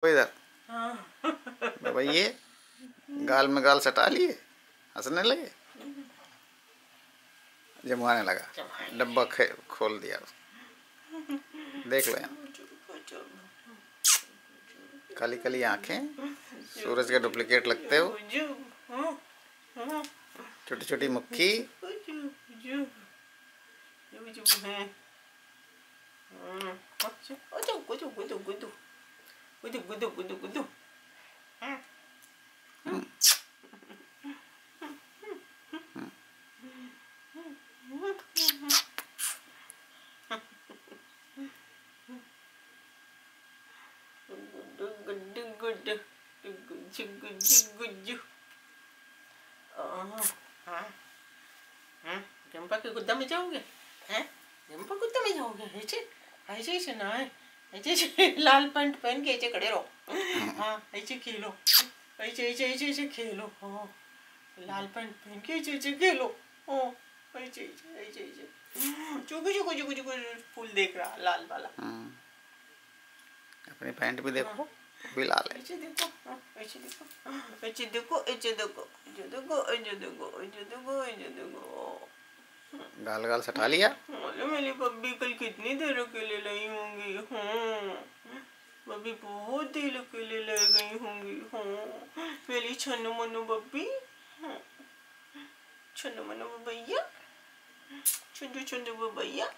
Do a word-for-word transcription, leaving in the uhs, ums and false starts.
इधर बाबा ये गाल में गाल सटा लिए, हंसने लगे, जमवाने लगा, डब्बा खोल दिया उसको। देख लो काली काली आंखें, सूरज का डुप्लीकेट लगते हो, छोटी छोटी मक्खी। गुदू गुदू गुदू गुदू चंपा के गुद्दा में जाओगे, हैं चंपा गुद्दा में जाओगे, ऐसे ऐसे ऐसे ना ऐसे लाल पैंट पहन के ऐसे खड़े रहो, हाँ ऐसे खेलो, ऐसे ऐसे ऐसे ऐसे खेलो, हाँ लाल पैंट पहन के ऐसे ऐसे खेलो, हाँ ऐसे ऐसे ऐसे ऐसे चुकू चुकू चुकू चुकू फूल देख रहा लाल वाला, अपने पैंट भी देखो भी लाल है, ऐसे देखो ऐसे देखो ऐसे देखो ऐसे देखो ऐसे देखो ऐसे देखो ऐसे देखो ऐसे देखो गाल गाल सटा लिया। मेरी बब्बी कल कितनी देर अकेले लाई होंगी, हाँ बब्बी बहुत देर अकेले लाई गई होंगी, हाँ मेरी छन्नू मन्नू बब्बी, छन्नू मन्नू भैया, छुंजू छुंजू भैया।